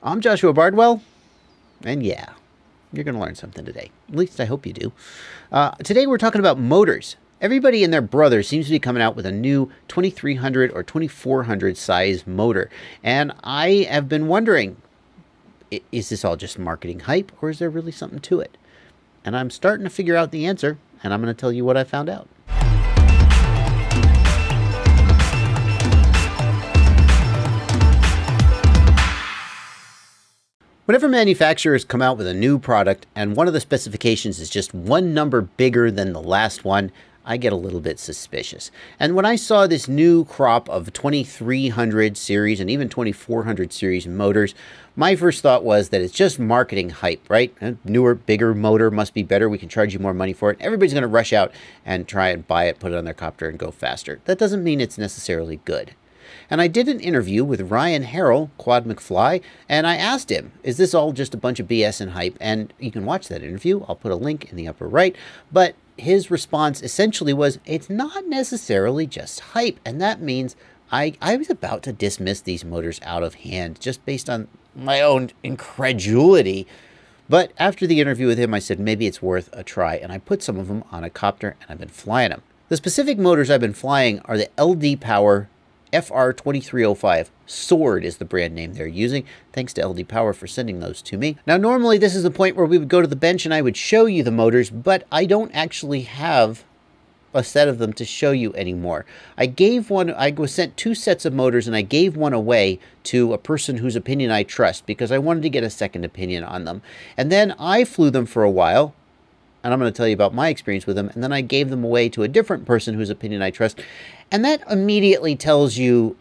I'm Joshua Bardwell, and yeah, you're going to learn something today. At least I hope you do. Today we're talking about motors. Everybody and their brother seems to be coming out with a new 2300 or 2400 size motor. And I have been wondering, is this all just marketing hype, or is there really something to it? And I'm starting to figure out the answer, and I'm going to tell you what I found out. Whenever manufacturers come out with a new product and one of the specifications is just one number bigger than the last one, I get a little bit suspicious. And when I saw this new crop of 2300 series and even 2400 series motors, my first thought was that it's just marketing hype, right? A newer, bigger motor must be better. We can charge you more money for it. Everybody's going to rush out and try and buy it, put it on their copter and go faster. That doesn't mean it's necessarily good. And I did an interview with Ryan Harrell, Quad McFly, and I asked him, is this all just a bunch of BS and hype? And you can watch that interview. I'll put a link in the upper right. But his response essentially was, it's not necessarily just hype. And that means I was about to dismiss these motors out of hand just based on my own incredulity. But after the interview with him, I said, maybe it's worth a try. And I put some of them on a copter and I've been flying them. The specific motors I've been flying are the LDPower FR2305. Sword is the brand name they're using. Thanks to LDPower for sending those to me. Now, normally this is the point where we would go to the bench and I would show you the motors, but I don't actually have a set of them to show you anymore. I was sent two sets of motors and I gave one away to a person whose opinion I trust because I wanted to get a second opinion on them. And then I flew them for a while. And I'm going to tell you about my experience with them. And then I gave them away to a different person whose opinion I trust. And that immediately tells you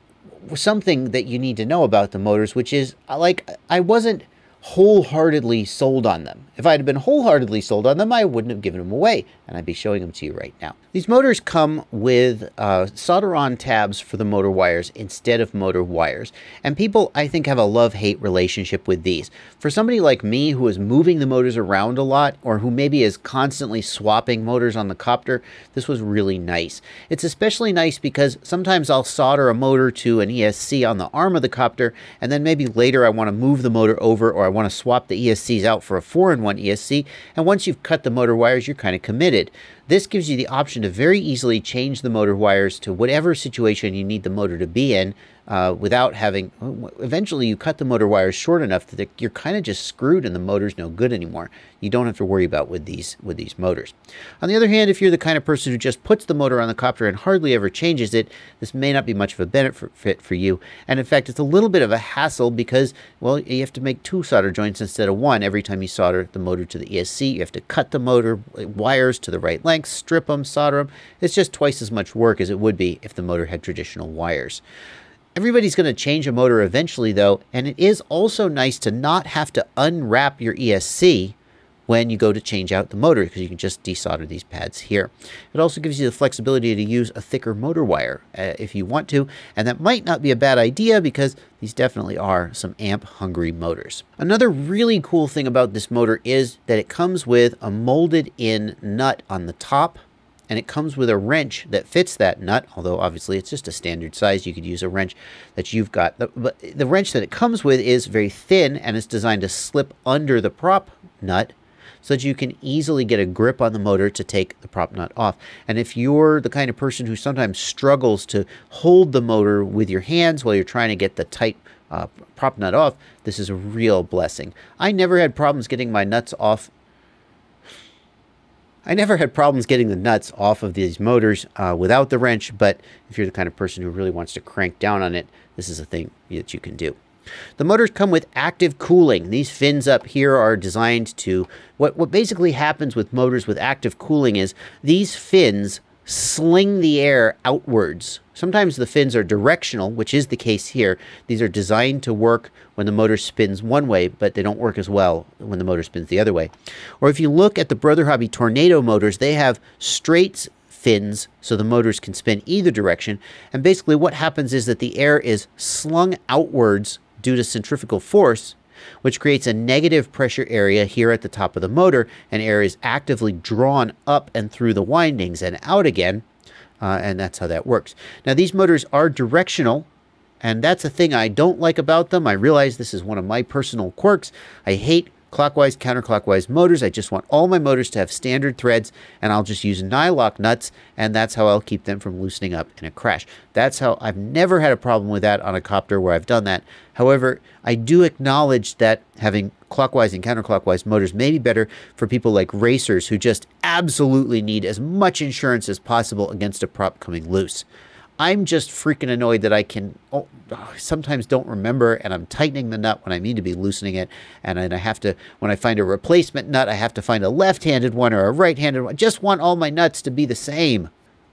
something that you need to know about the motors, which is, like, I wasn't wholeheartedly sold on them. If I had been wholeheartedly sold on them, I wouldn't have given them away. And I'd be showing them to you right now. These motors come with solder-on tabs for the motor wires instead of motor wires. And people, I think, have a love-hate relationship with these. For somebody like me who is moving the motors around a lot, or who maybe is constantly swapping motors on the copter, this was really nice. It's especially nice because sometimes I'll solder a motor to an ESC on the arm of the copter, and then maybe later I want to move the motor over, or I want to swap the ESCs out for a 4-in-1 ESC. And once you've cut the motor wires, you're kind of committed. This gives you the option to very easily change the motor wires to whatever situation you need the motor to be in without having, eventually you cut the motor wires short enough that you're kind of just screwed and the motor's no good anymore. You don't have to worry about with these motors. On the other hand, if you're the kind of person who just puts the motor on the copter and hardly ever changes it, this may not be much of a benefit for you. And in fact, it's a little bit of a hassle because, well, you have to make two solder joints instead of one every time you solder the motor to the ESC. You have to cut the motor wires to the right length, strip them, solder them. It's just twice as much work as it would be if the motor had traditional wires. Everybody's going to change a motor eventually, though, and it is also nice to not have to unwrap your ESC when you go to change out the motor, because you can just desolder these pads here. It also gives you the flexibility to use a thicker motor wire if you want to, and that might not be a bad idea because these definitely are some amp-hungry motors. Another really cool thing about this motor is that it comes with a molded-in nut on the top, and it comes with a wrench that fits that nut, although obviously it's just a standard size. You could use a wrench that you've got. But the wrench that it comes with is very thin, and it's designed to slip under the prop nut, so that you can easily get a grip on the motor to take the prop nut off. And if you're the kind of person who sometimes struggles to hold the motor with your hands while you're trying to get the tight prop nut off, this is a real blessing. I never had problems getting the nuts off of these motors without the wrench, but if you're the kind of person who really wants to crank down on it, this is a thing that you can do. The motors come with active cooling. These fins up here are designed to, what basically happens with motors with active cooling is these fins sling the air outwards. Sometimes the fins are directional, which is the case here. These are designed to work when the motor spins one way, but they don't work as well when the motor spins the other way. Or if you look at the Brother Hobby Tornado motors, they have straight fins, so the motors can spin either direction. And basically what happens is that the air is slung outwards due to centrifugal force, which creates a negative pressure area here at the top of the motor, and air is actively drawn up and through the windings and out again, and that's how that works. Now, these motors are directional, And that's a thing I don't like about them. I realize this is one of my personal quirks. I hate clockwise, counterclockwise motors. I just want all my motors to have standard threads, and I'll just use nylock nuts, and that's how I'll keep them from loosening up in a crash. That's how I've never had a problem with that on a copter where I've done that. However, I do acknowledge that having clockwise and counterclockwise motors may be better for people like racers who just absolutely need as much insurance as possible against a prop coming loose. I'm just freaking annoyed that I can sometimes don't remember, and I'm tightening the nut when I mean to be loosening it, and then I have to, when I find a replacement nut, I have to find a left-handed one or a right-handed one. I just want all my nuts to be the same.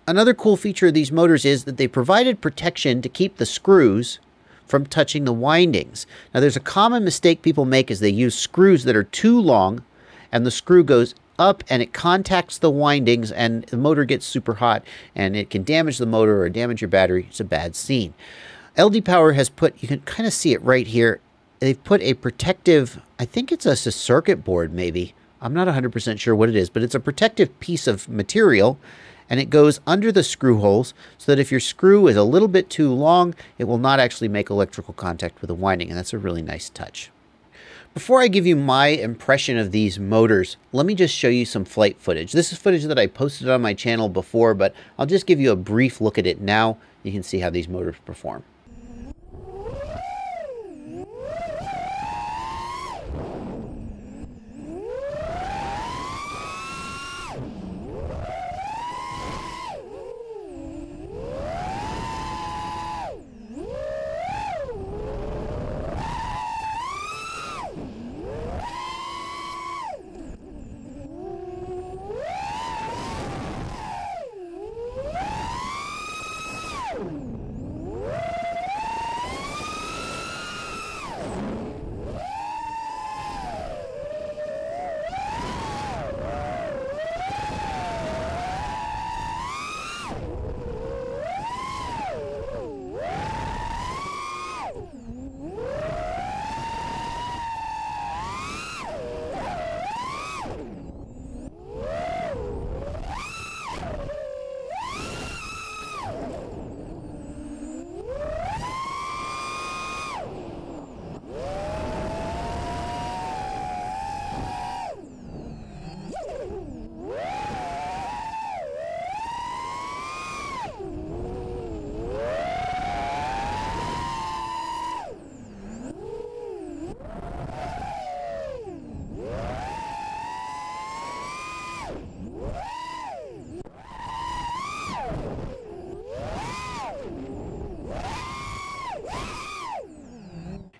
Another cool feature of these motors is that they provided protection to keep the screws from touching the windings. Now, there's a common mistake people make is they use screws that are too long, and the screw goes up and it contacts the windings and the motor gets super hot and it can damage the motor or damage your battery. It's a bad scene. LDPower has put, you can kind of see it right here, they've put a protective, I think it's a circuit board maybe. I'm not 100% sure what it is, but it's a protective piece of material and it goes under the screw holes so that if your screw is a little bit too long, it will not actually make electrical contact with the winding, and that's a really nice touch. Before I give you my impression of these motors, let me just show you some flight footage. This is footage that I posted on my channel before, but I'll just give you a brief look at it now. You can see how these motors perform.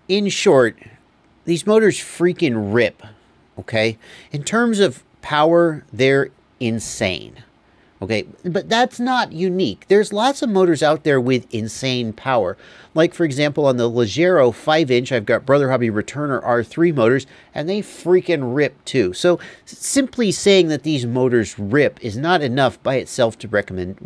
In short, these motors freaking rip, okay? In terms of power, they're insane, okay? But that's not unique. There's lots of motors out there with insane power. Like, for example, on the Leggero 5-inch, I've got Brother Hobby Returner R3 motors, and they freaking rip, too. So simply saying that these motors rip is not enough by itself to recommend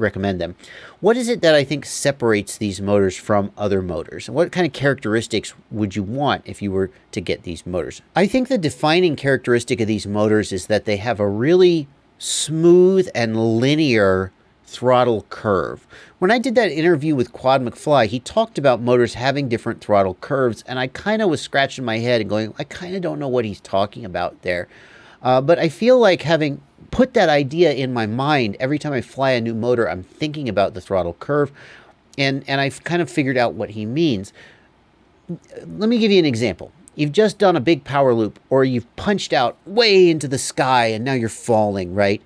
them. What is it that I think separates these motors from other motors? And what kind of characteristics would you want if you were to get these motors? I think the defining characteristic of these motors is that they have a really smooth and linear throttle curve. When I did that interview with Quad McFly, he talked about motors having different throttle curves, and I kind of was scratching my head and going, I kind of don't know what he's talking about there. But I feel like having put that idea in my mind, every time I fly a new motor, I'm thinking about the throttle curve, and I've kind of figured out what he means. Let me give you an example. You've just done a big power loop, or you've punched out way into the sky, and now you're falling, right?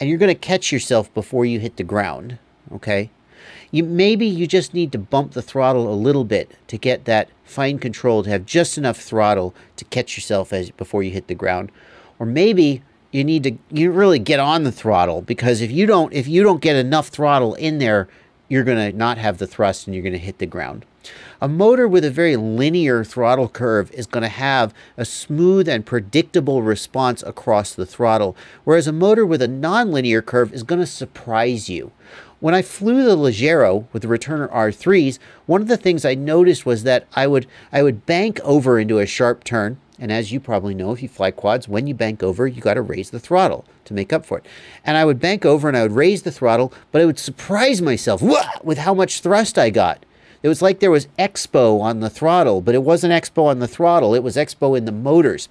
And you're going to catch yourself before you hit the ground, okay? Maybe you just need to bump the throttle a little bit to get that fine control, to have just enough throttle to catch yourself before you hit the ground. Or maybe you need to really get on the throttle, because if you don't get enough throttle in there, you're going to not have the thrust and you're going to hit the ground. A motor with a very linear throttle curve is going to have a smooth and predictable response across the throttle, whereas a motor with a non-linear curve is going to surprise you. When I flew the Leggero with the Returner R3s, one of the things I noticed was that I would bank over into a sharp turn. And as you probably know, if you fly quads, when you bank over, you got to raise the throttle to make up for it. And I would bank over and I would raise the throttle, but I would surprise myself with how much thrust I got. It was like there was expo on the throttle, but it wasn't expo on the throttle. It was expo in the motors.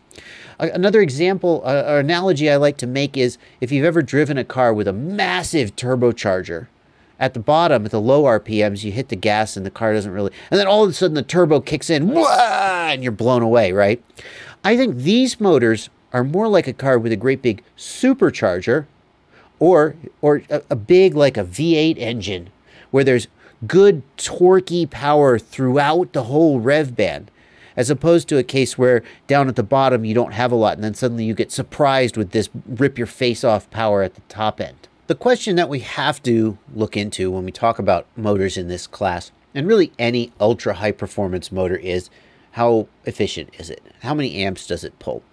Another example or analogy I like to make is if you've ever driven a car with a massive turbocharger, at the bottom, at the low RPMs, you hit the gas and the car doesn't really... And then all of a sudden the turbo kicks in, wah, and you're blown away, right? I think these motors are more like a car with a great big supercharger or a big, like a V8 engine, where there's good torquey power throughout the whole rev band, as opposed to a case where down at the bottom you don't have a lot and then suddenly you get surprised with this rip-your-face-off power at the top end. The question that we have to look into when we talk about motors in this class, and really any ultra high performance motor, is how efficient is it? How many amps does it pull?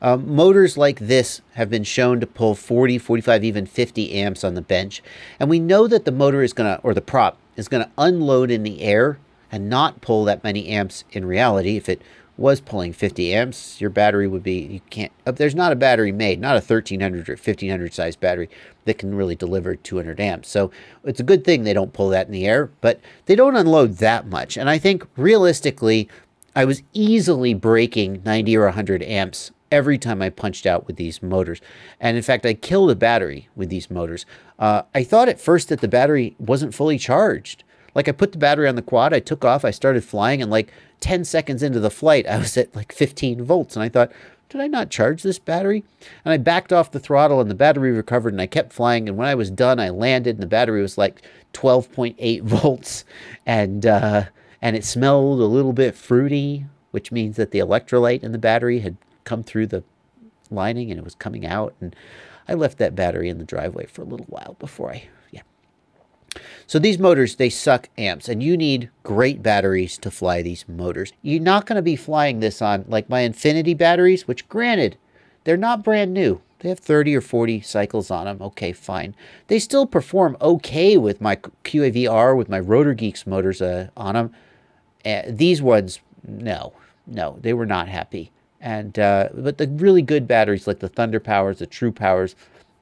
Motors like this have been shown to pull 40, 45, even 50 amps on the bench. And we know that the motor is going to, or the prop is going to unload in the air and not pull that many amps in reality. If it was pulling 50 amps, your battery would be, you can't, there's not a battery made, not a 1300 or 1500 size battery that can really deliver 200 amps. So it's a good thing they don't pull that in the air, but they don't unload that much. And I think realistically, I was easily breaking 90 or 100 amps every time I punched out with these motors. And in fact, I killed a battery with these motors. I thought at first that the battery wasn't fully charged. Like, I put the battery on the quad, I took off, I started flying, and like 10 seconds into the flight, I was at like 15 volts. And I thought, did I not charge this battery? And I backed off the throttle and the battery recovered and I kept flying. And when I was done, I landed and the battery was like 12.8 volts. And it smelled a little bit fruity, which means that the electrolyte in the battery had come through the lining and it was coming out. And I left that battery in the driveway for a little while before I... So these motors, they suck amps, and you need great batteries to fly these motors. You're not going to be flying this on like my Infinity batteries, which granted, they're not brand new. They have 30 or 40 cycles on them. Okay, fine. They still perform okay with my QAVR, with my Rotor Geeks motors on them. These ones, no, they were not happy. And but the really good batteries like the Thunder Powers, the True Powers,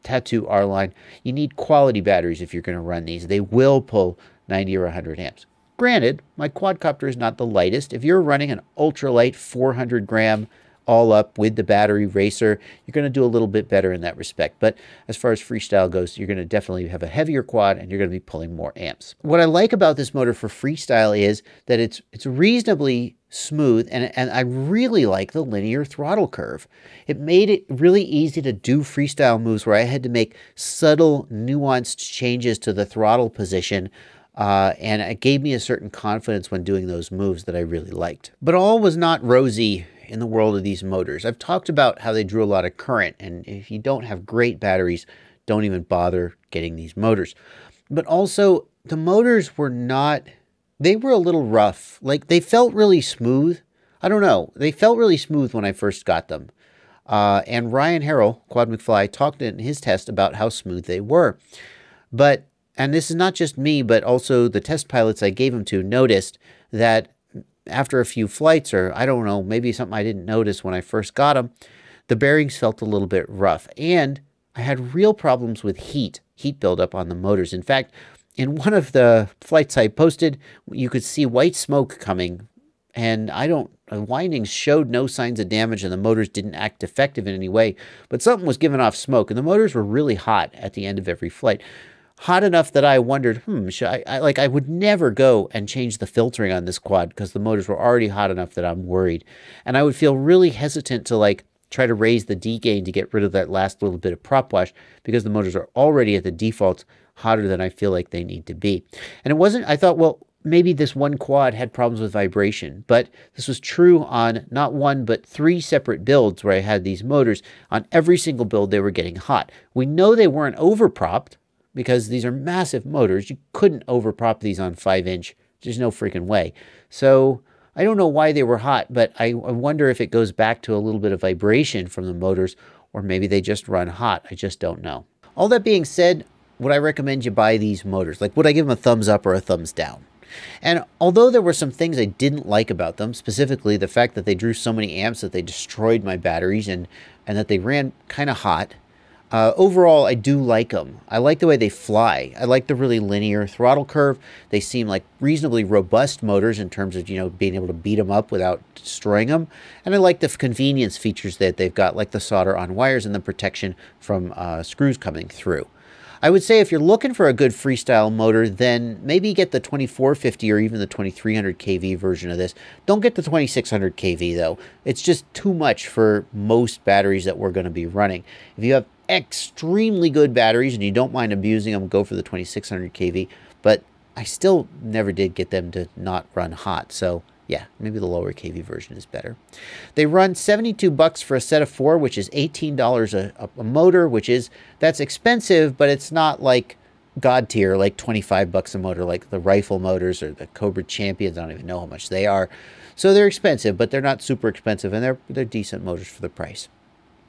Tattoo R-Line, you need quality batteries if you're going to run these. They will pull 90 or 100 amps. Granted, my quadcopter is not the lightest. If you're running an ultralight 400 gram all up with the battery racer, you're going to do a little bit better in that respect. But as far as freestyle goes, you're going to definitely have a heavier quad and you're going to be pulling more amps. What I like about this motor for freestyle is that it's reasonably smooth, and I really like the linear throttle curve. It made it really easy to do freestyle moves where I had to make subtle, nuanced changes to the throttle position. And it gave me a certain confidence when doing those moves that I really liked. But all was not rosy in the world of these motors. I've talked about how they drew a lot of current, and if you don't have great batteries, don't even bother getting these motors. But also, the motors were not, they were a little rough. Like, they felt really smooth. I don't know. They felt really smooth when I first got them. And Ryan Harrell, Quad McFly, talked in his test about how smooth they were. But, and this is not just me, but also the test pilots I gave them to noticed that after a few flights, or I don't know, maybe something I didn't notice when I first got them, the bearings felt a little bit rough. And I had real problems with heat buildup on the motors. In fact, in one of the flights I posted, you could see white smoke coming, and windings showed no signs of damage and the motors didn't act defective in any way, but something was giving off smoke and the motors were really hot at the end of every flight. Hot enough that I wondered, should I would never go and change the filtering on this quad because the motors were already hot enough that I'm worried. And I would feel really hesitant to like try to raise the D gain to get rid of that last little bit of prop wash because the motors are already at the default hotter than I feel like they need to be. And it wasn't, I thought, well, maybe this one quad had problems with vibration, but this was true on not one, but three separate builds where I had these motors. On every single build, they were getting hot. We know they weren't overpropped, because these are massive motors. You couldn't overprop these on 5-inch. There's no freaking way. So I don't know why they were hot, but I wonder if it goes back to a little bit of vibration from the motors, or maybe they just run hot. I just don't know. All that being said, would I recommend you buy these motors? Like, would I give them a thumbs up or a thumbs down? And although there were some things I didn't like about them, specifically the fact that they drew so many amps that they destroyed my batteries and that they ran kind of hot, Overall, I do like them. I like the way they fly. I like the really linear throttle curve. They seem like reasonably robust motors in terms of, you know, being able to beat them up without destroying them. And I like the convenience features that they've got, like the solder on wires and the protection from screws coming through. I would say if you're looking for a good freestyle motor, then maybe get the 2450 or even the 2300 kV version of this. Don't get the 2600 kV though. It's just too much for most batteries that we're going to be running. If you have extremely good batteries and you don't mind abusing them, go for the 2600 kV, but I still never did get them to not run hot, so yeah, maybe the lower kV version is better. They run $72 for a set of four, which is $18 a motor, which is, that's expensive, but it's not like god tier, like $25 a motor like the rifle motors or the Cobra Champions. I don't even know how much they are, so they're expensive, but they're not super expensive, and they're decent motors for the price.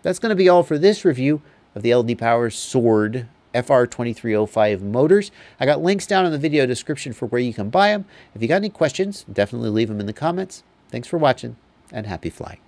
That's going to be all for this review of the LDPower Sword FR2305 motors. I got links down in the video description for where you can buy them. If you got any questions, definitely leave them in the comments. Thanks for watching, and happy flying.